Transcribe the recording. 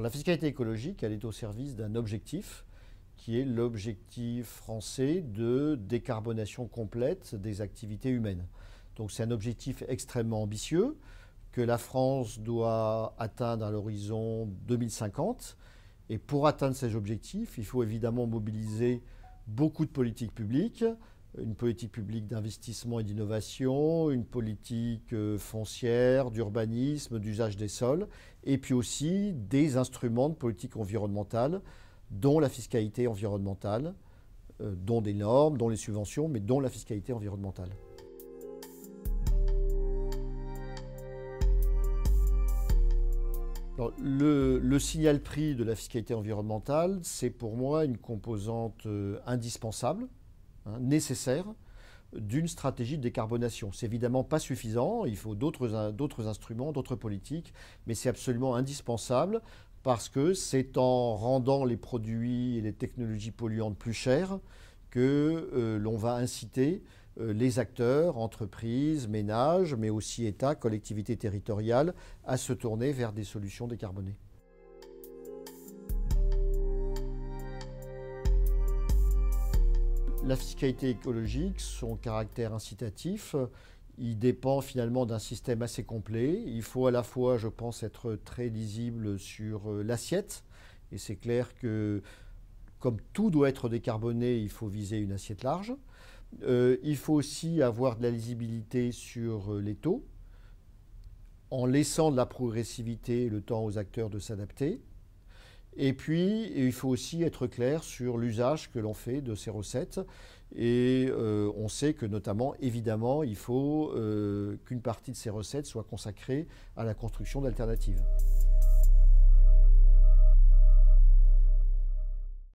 Alors, la fiscalité écologique, elle est au service d'un objectif qui est l'objectif français de décarbonation complète des activités humaines. Donc c'est un objectif extrêmement ambitieux que la France doit atteindre à l'horizon 2050. Et pour atteindre ces objectifs, il faut évidemment mobiliser beaucoup de politiques publiques, une politique publique d'investissement et d'innovation, une politique foncière, d'urbanisme, d'usage des sols, et puis aussi des instruments de politique environnementale, dont la fiscalité environnementale, dont des normes, dont les subventions, mais dont la fiscalité environnementale. Alors, le signal prix de la fiscalité environnementale, c'est pour moi une composante indispensable, nécessaire, d'une stratégie de décarbonation. C'est évidemment pas suffisant, il faut d'autres instruments, d'autres politiques, mais c'est absolument indispensable parce que c'est en rendant les produits et les technologies polluantes plus chères que l'on va inciter les acteurs, entreprises, ménages, mais aussi États, collectivités territoriales, à se tourner vers des solutions décarbonées. La fiscalité écologique, son caractère incitatif, il dépend finalement d'un système assez complet. Il faut à la fois, je pense, être très lisible sur l'assiette. Et c'est clair que, comme tout doit être décarboné, il faut viser une assiette large. Il faut aussi avoir de la lisibilité sur les taux, en laissant de la progressivité et le temps aux acteurs de s'adapter. Et puis, il faut aussi être clair sur l'usage que l'on fait de ces recettes. Et on sait que notamment, évidemment, il faut qu'une partie de ces recettes soit consacrée à la construction d'alternatives.